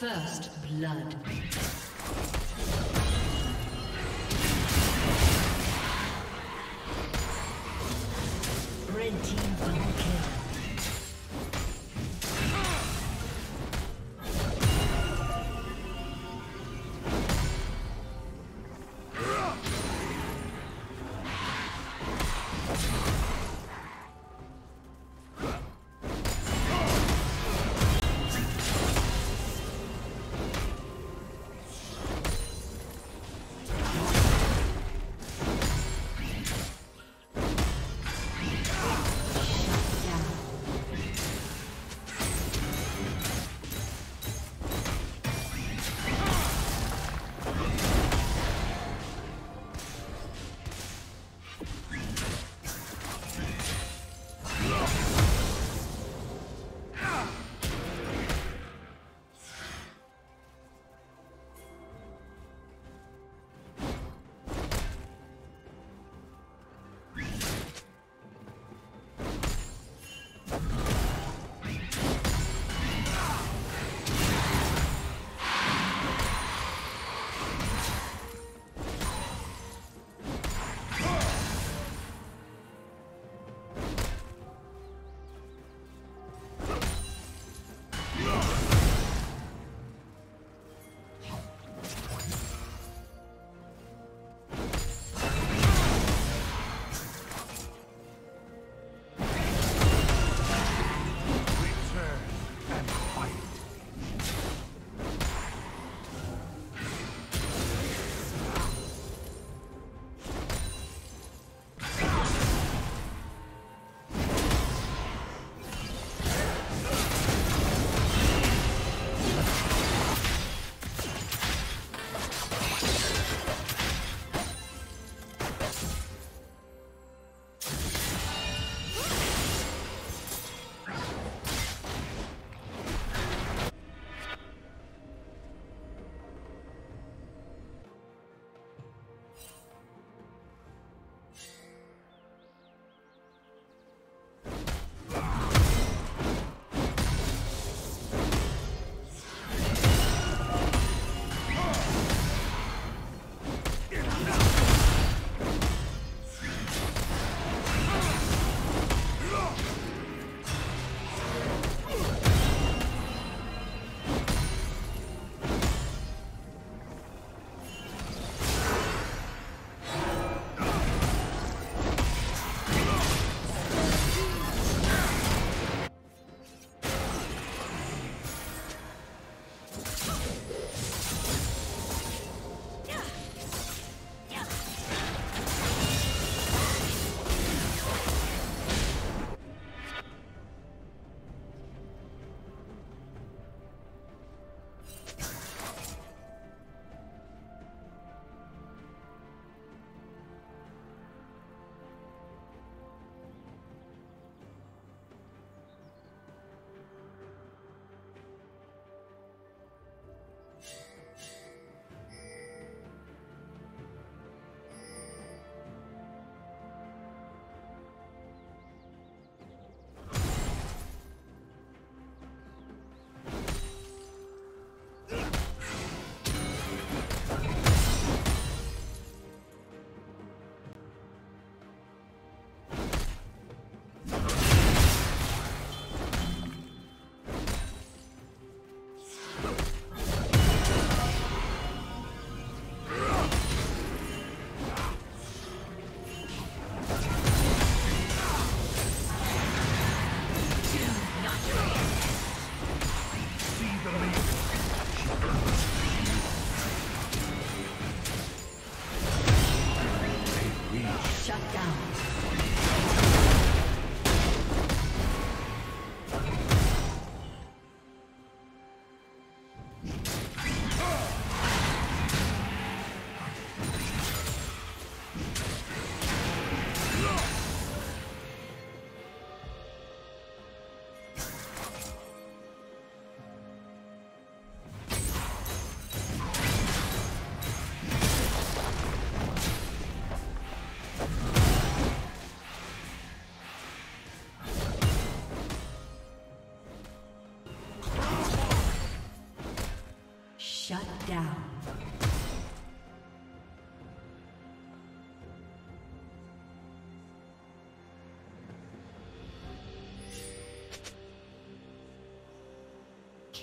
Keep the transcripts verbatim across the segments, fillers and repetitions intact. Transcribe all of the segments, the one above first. First blood. Red team double kill.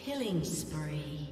Killing spree.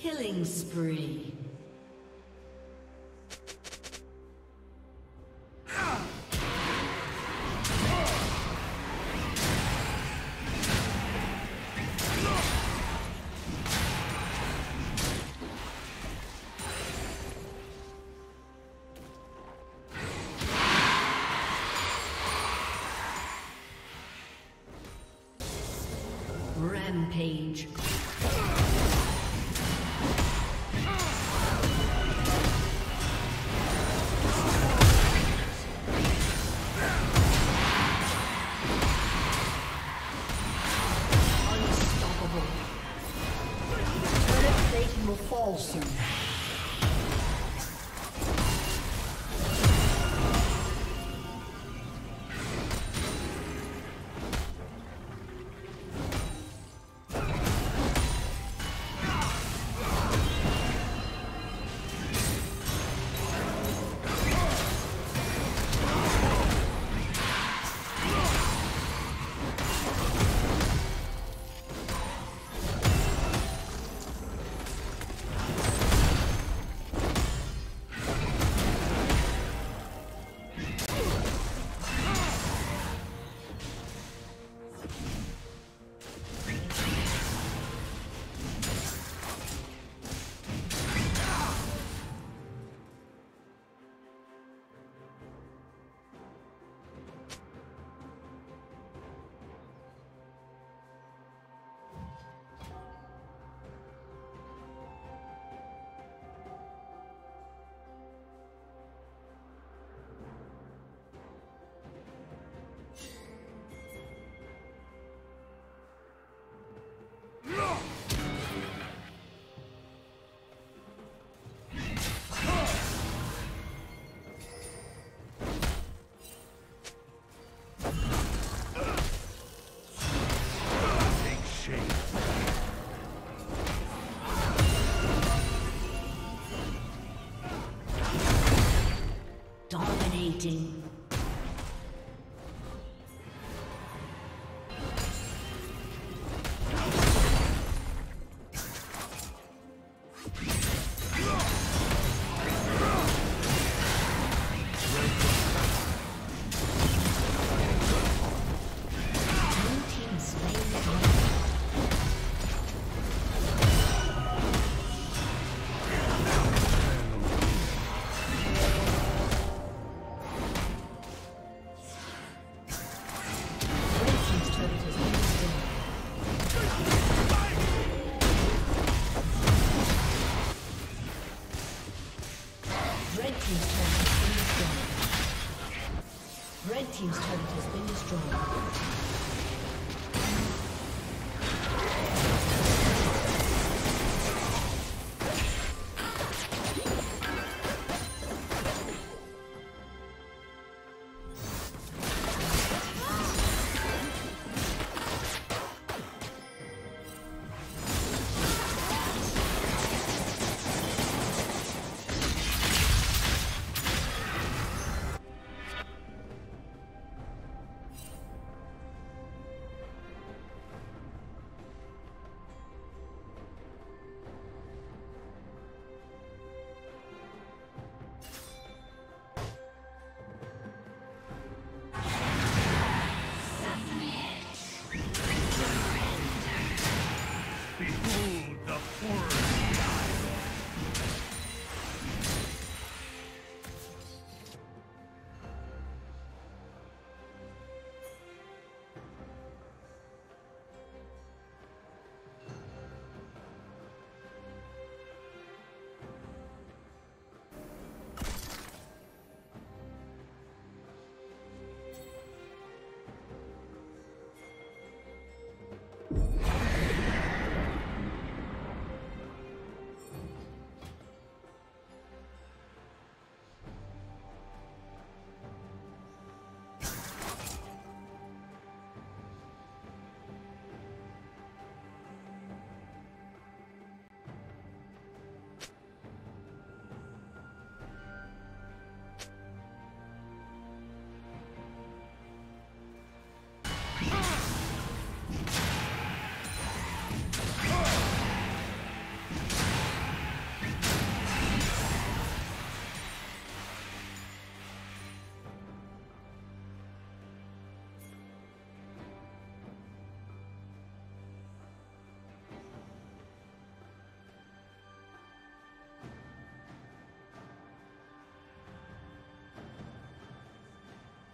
Killing spree. Rampage. Dominating. Red team's turret has been destroyed.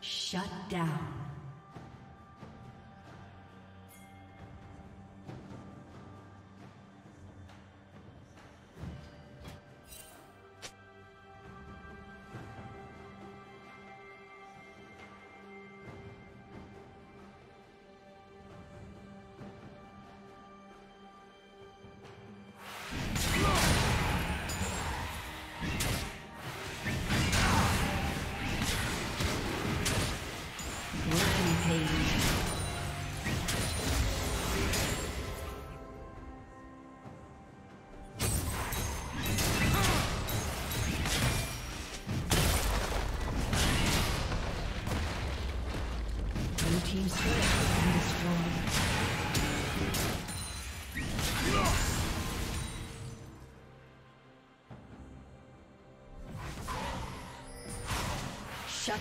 Shut down. team's turret has been destroyed. Shut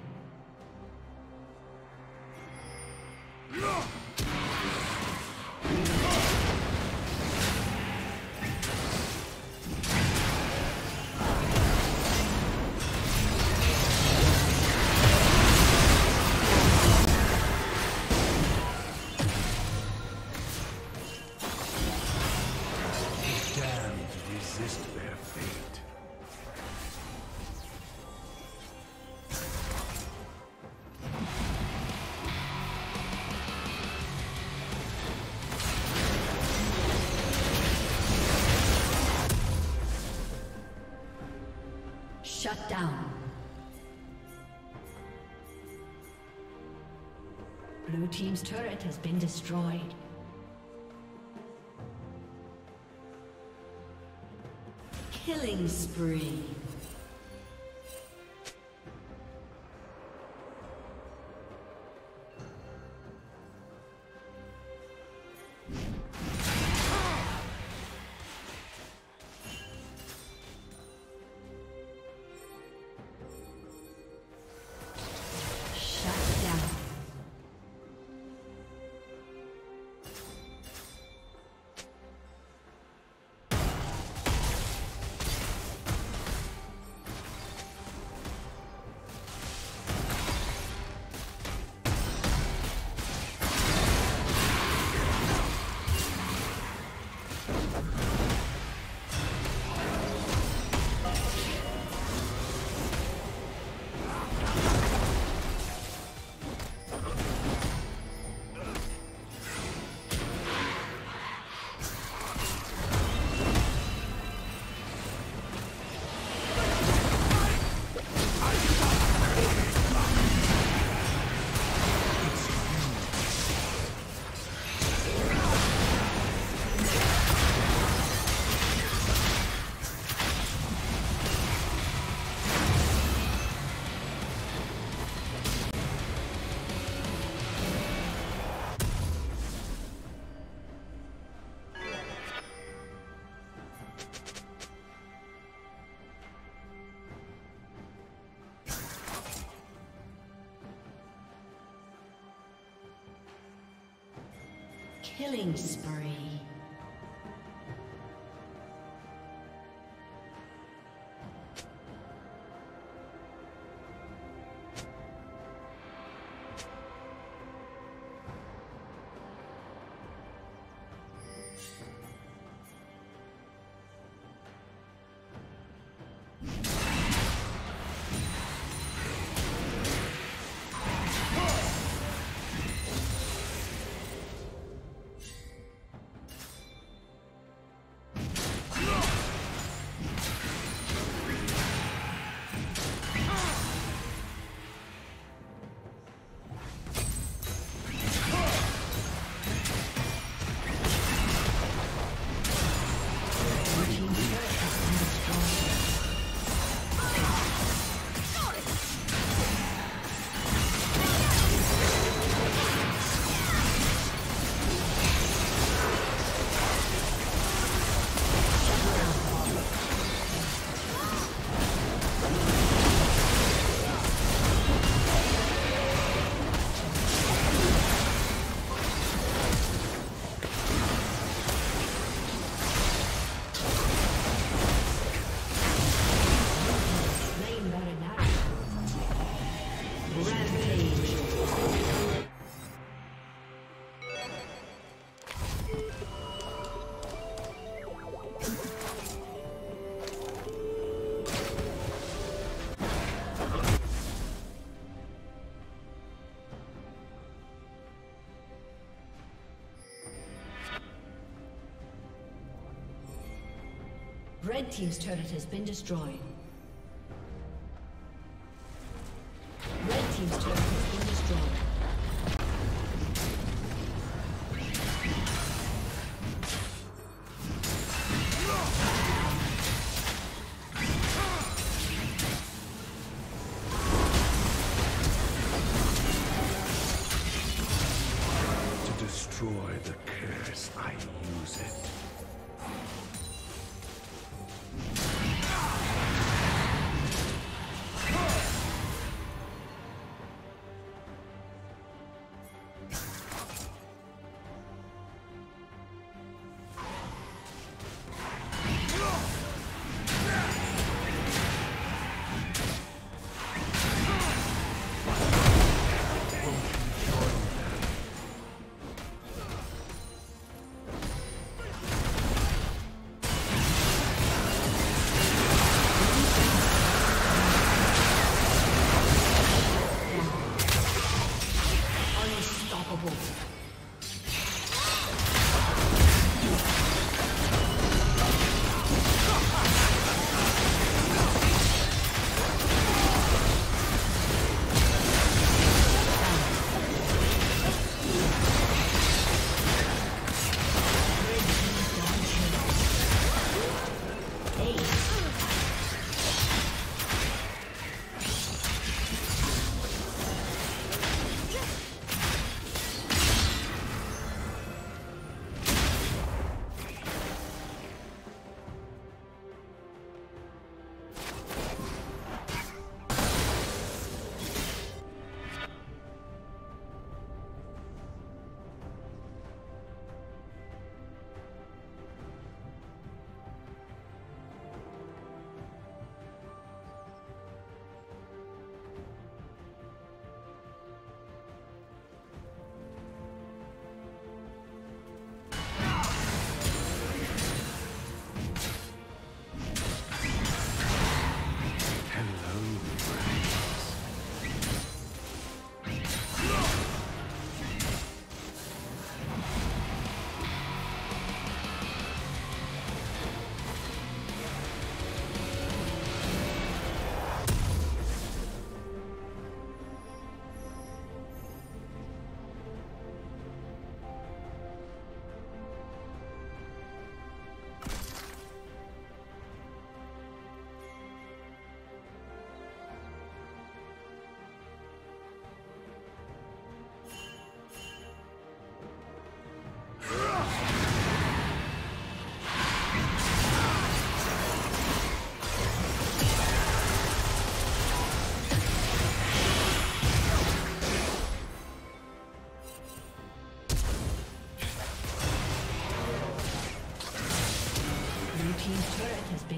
Shut down. Blue team's turret has been destroyed. Killing spree. Killing spree. Red team's turret has been destroyed. Red team's turret has been destroyed.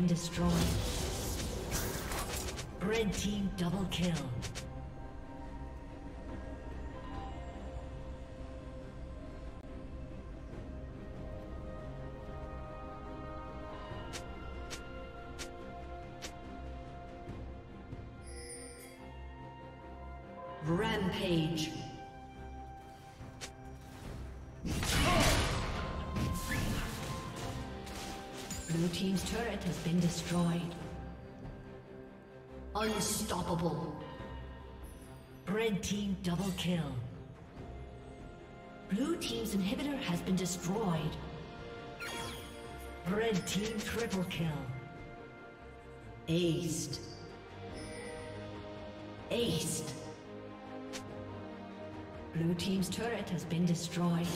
Destroyed. Red team double kill. Rampage. Blue team's turret has been destroyed. Unstoppable. Red team double kill. Blue team's inhibitor has been destroyed. Red team triple kill. Aced. Aced. Blue team's turret has been destroyed.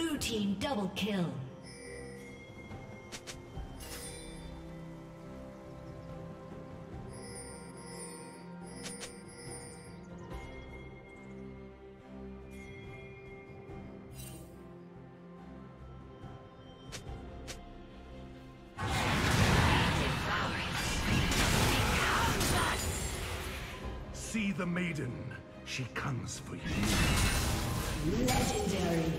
Blue team double kill. See the maiden. She comes for you. Legendary.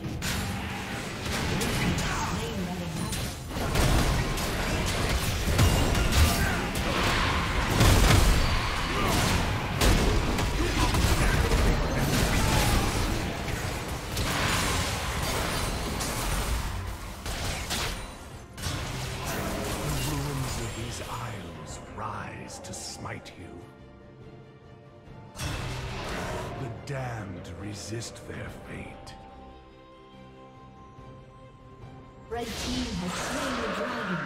Resist their fate. Red team has slain the dragon.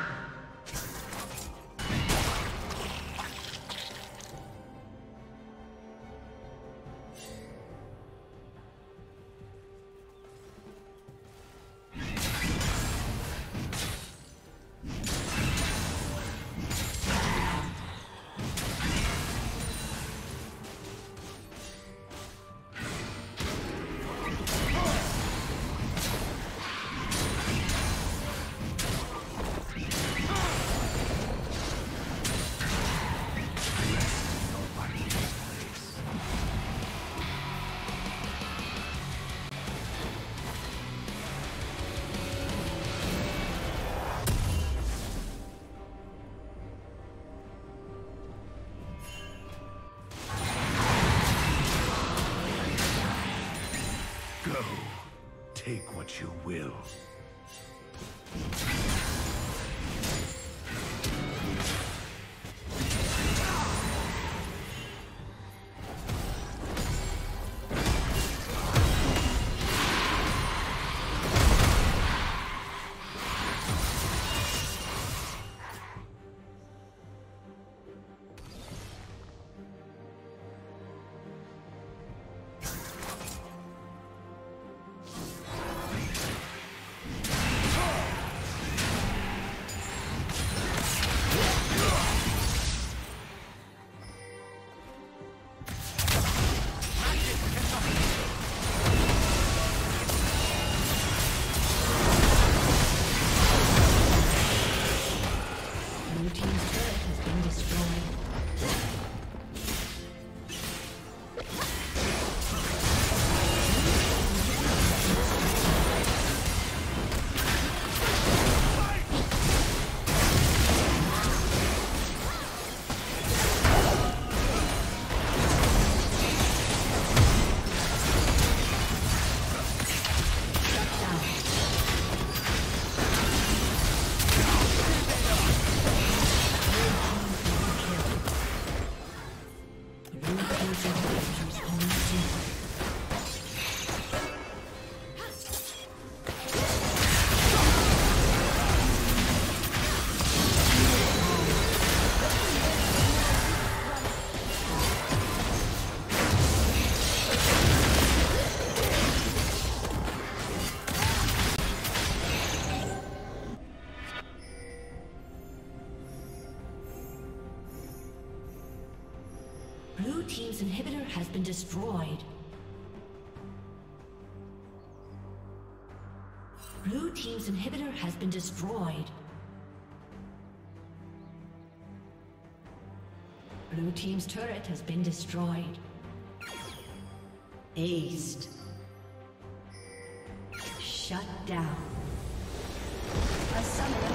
Take what you will. Inhibitor has been destroyed. Blue team's inhibitor has been destroyed. Blue team's turret has been destroyed. Aced. Shut down. A summoner